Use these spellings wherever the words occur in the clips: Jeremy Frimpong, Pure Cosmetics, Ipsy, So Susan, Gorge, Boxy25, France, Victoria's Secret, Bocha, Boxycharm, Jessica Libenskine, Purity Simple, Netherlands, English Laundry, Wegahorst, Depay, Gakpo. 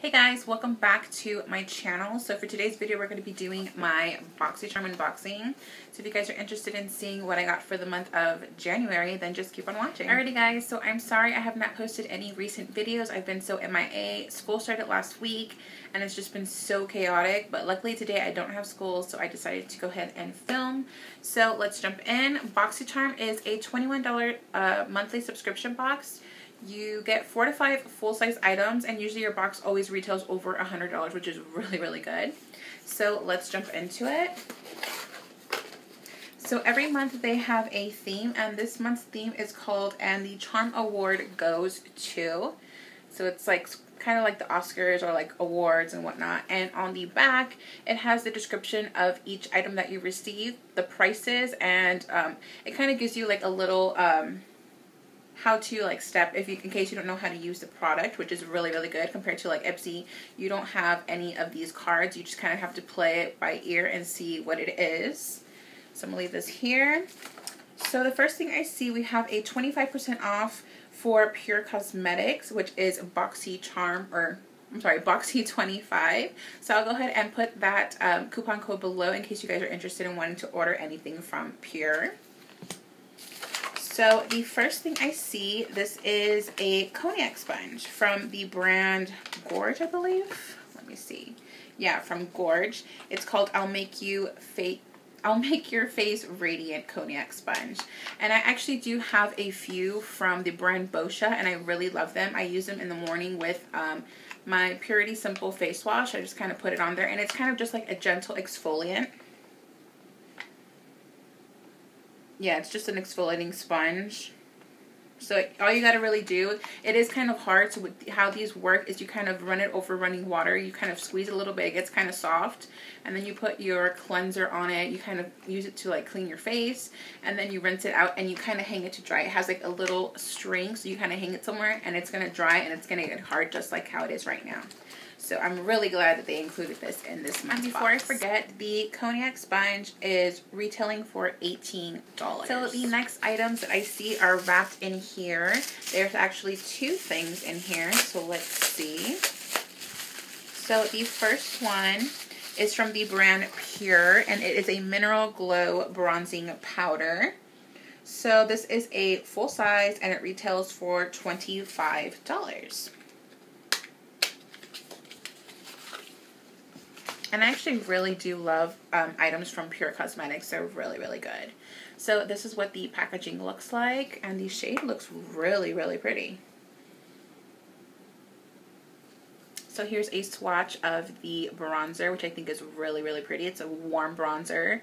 Hey guys, welcome back to my channel. So for today's video, we're going to be doing my Boxycharm unboxing. So if you guys are interested in seeing what I got for the month of January, then just keep on watching. Alrighty guys, so I'm sorry I have not posted any recent videos. I've been so MIA. School started last week and it's just been so chaotic, but luckily today I don't have school, so I decided to go ahead and film. So let's jump in. Boxycharm is a $21 monthly subscription box. You get 4 to 5 full-size items, and usually your box always retails over $100, which is really, really good. So let's jump into it. So every month they have a theme, and this month's theme is called "And the Charm Award Goes To." So it's like kind of like the Oscars or like awards and whatnot. And on the back, it has the description of each item that you receive, the prices, and it kind of gives you like a little how to like step in case you don't know how to use the product, which is really, really good compared to like Ipsy. You don't have any of these cards. You just kind of have to play it by ear and see what it is. So I'm gonna leave this here. So the first thing I see, we have a 25% off for Pure Cosmetics, which is Boxycharm, or I'm sorry, Boxy25. So I'll go ahead and put that coupon code below in case you guys are interested in wanting to order anything from Pure. So the first thing I see, this is a cognac sponge from the brand Gorge, I believe. Let me see. Yeah, from Gorge. It's called I'll Make Your Face Radiant Cognac Sponge. And I actually do have a few from the brand Bocha, and I really love them. I use them in the morning with my Purity Simple face wash. I just kind of put it on there, and it's kind of just like a gentle exfoliant. Yeah, it's just an exfoliating sponge. So all you got to really do, it is kind of hard. So with how these work is you kind of run it over running water. You kind of squeeze it a little bit. It gets kind of soft. And then you put your cleanser on it. You kind of use it to like clean your face. And then you rinse it out and you kind of hang it to dry. It has like a little string. So you kind of hang it somewhere and it's going to dry and it's going to get hard just like how it is right now. So I'm really glad that they included this in this month's box. Before I forget, the cognac sponge is retailing for $18. So the next items that I see are wrapped in here. There's actually two things in here, so let's see. So the first one is from the brand Pure, and it is a mineral glow bronzing powder. So this is a full size, and it retails for $25. And I actually really do love items from Pure Cosmetics. They're really, really good. So this is what the packaging looks like. And the shade looks really, really pretty. So here's a swatch of the bronzer, which I think is really, really pretty. It's a warm bronzer.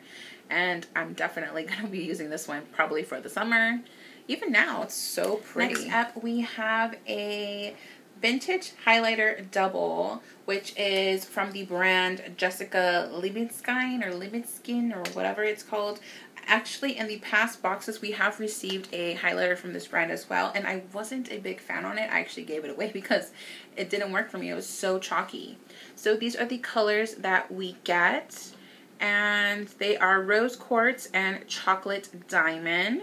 And I'm definitely going to be using this one probably for the summer. Even now, it's so pretty. Next up, we have a vintage highlighter double, which is from the brand Jessica Libenskine or Libenskine or whatever it's called. Actually, in the past boxes, we have received a highlighter from this brand as well, and I wasn't a big fan on it. I actually gave it away because it didn't work for me. It was so chalky. So these are the colors that we get, and they are Rose Quartz and Chocolate Diamond.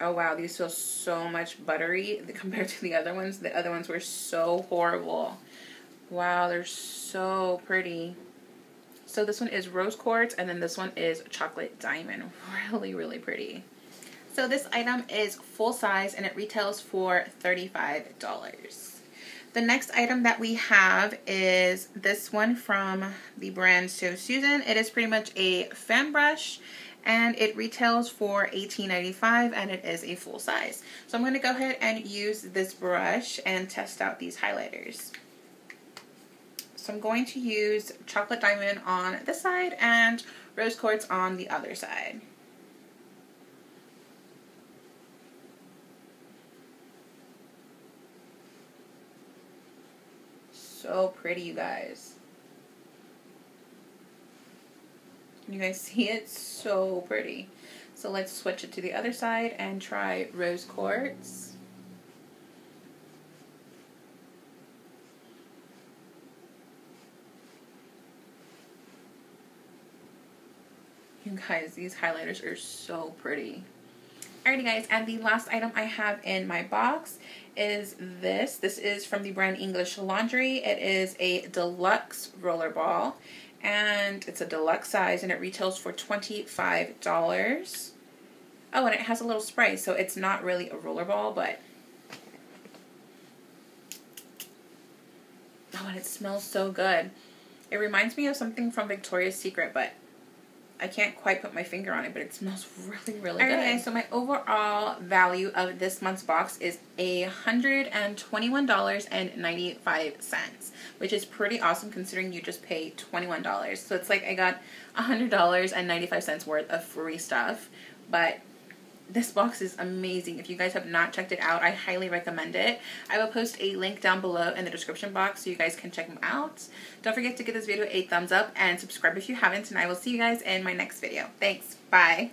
Oh wow, these feel so much buttery compared to the other ones. The other ones were so horrible. Wow, they're so pretty. So this one is Rose Quartz, and then this one is Chocolate Diamond. Really, really pretty. So this item is full size, and it retails for $35. The next item that we have is this one from the brand So Susan. It is pretty much a fan brush, and it retails for $18.95, and it is a full size. So I'm going to go ahead and use this brush and test out these highlighters. So I'm going to use Chocolate Diamond on this side and Rose Quartz on the other side. So pretty, you guys. You guys see it? So pretty. So let's switch it to the other side and try Rose Quartz. You guys, these highlighters are so pretty. Alrighty guys, and the last item I have in my box is this. This is from the brand English Laundry. It is a deluxe roller ball, and it's a deluxe size, and it retails for $25. Oh, and it has a little spray, so it's not really a roller ball, but... oh, and it smells so good. It reminds me of something from Victoria's Secret, but I can't quite put my finger on it, but it smells really, really good. Alright, so my overall value of this month's box is $121.95, which is pretty awesome considering you just pay $21. So it's like I got $100.95 worth of free stuff, but this box is amazing. If you guys have not checked it out, I highly recommend it. I will post a link down below in the description box so you guys can check them out. Don't forget to give this video a thumbs up and subscribe if you haven't, and I will see you guys in my next video. Thanks. Bye.